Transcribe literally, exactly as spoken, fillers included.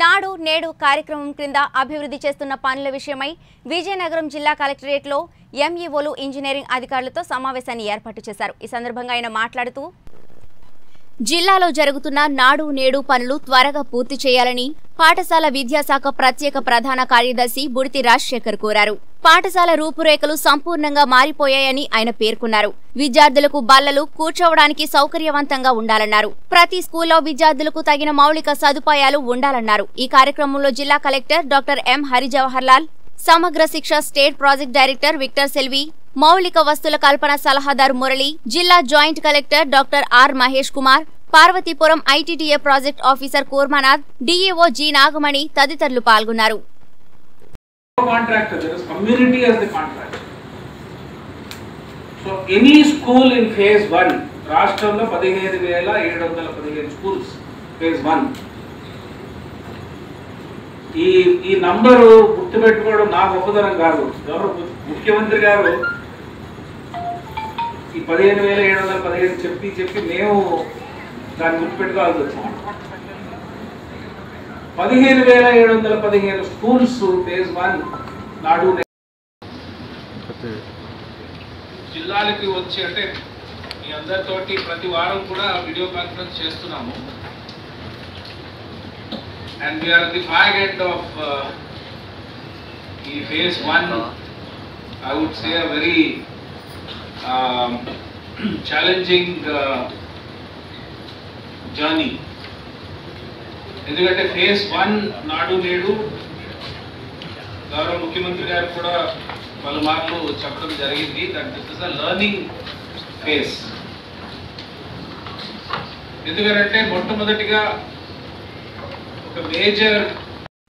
నాడు నేడు కార్యక్రమం క్రింద అభివృద్ధి చేస్తున్న పనుల విషయమై విజయనగరం జిల్లా కలెక్టరేట్లో ఎంఈఓలు ఇంజనీరింగ్ అధికారులతో సమావేశాన్ని ఏర్పాటు చేశారు। ఈ సందర్భంగా ఆయన మాట్లాడుతూ జిల్లాలో జరుగుతున్న నాడు నేడు పనులు త్వరగా పూర్తి చేయాలని పాఠశాల విద్యాశాఖ ప్రత్యేక ప్రధాన కార్యదర్శి బుడితి రాజశేఖర్ కోరారు। పాఠశాల రూపురేఖలు సంపూర్ణంగా మారిపోయాయని ఆయన పేర్కొన్నారు। విద్యార్థులకు బల్లలు కూర్చోవడానికి సౌకర్యవంతంగా ఉండాలన్నారు। ప్రతి స్కూల్లో విద్యార్థులకు తగిన మౌలిక సదుపాయాలు ఉండాలన్నారు। ఈ కార్యక్రమంలో జిల్లా collector doctor M Harijawaharlal, Samagra Shiksha state project director Victor Selvi, మౌలిక వస్తుల కల్పన సలహాదారు మురళి, జిల్లా joint collector doctor R Mahesh Kumar, Parvathipuram ITTA project officer Kurmanath, DEO G Nagamani తదితరులు పాల్గొన్నారు। ముఖ్యమంత్రి గారు ఈ పదిహేను వేల ఏడు వందల పదిహేను చెప్పి చెప్పి మేము దాన్ని గుర్తుపెట్టుకోవాల్సి వచ్చాము। పదిహేను వేల ఏడు వందల పదిహేను స్కూల్స్ ఫేజ్ వన్ నాడు జిల్లాలకి వచ్చి, అంటే మీ అందరితోటి ప్రతి వారం కూడా వీడియో కాన్ఫరెన్స్ చేస్తున్నాము। And we are the fag end of ఈ phase one, I would say a very Um, challenging uh, journey. ఎందుకంటే ఫేజ్ వన్ నాడు నేడు గౌరవ ముఖ్యమంత్రి గారు కూడా పలుమార్లు చెప్పడం జరిగింది। That this is a learning phase, ఎందుకంటే మొట్టమొదటిగా ఒక మేజర్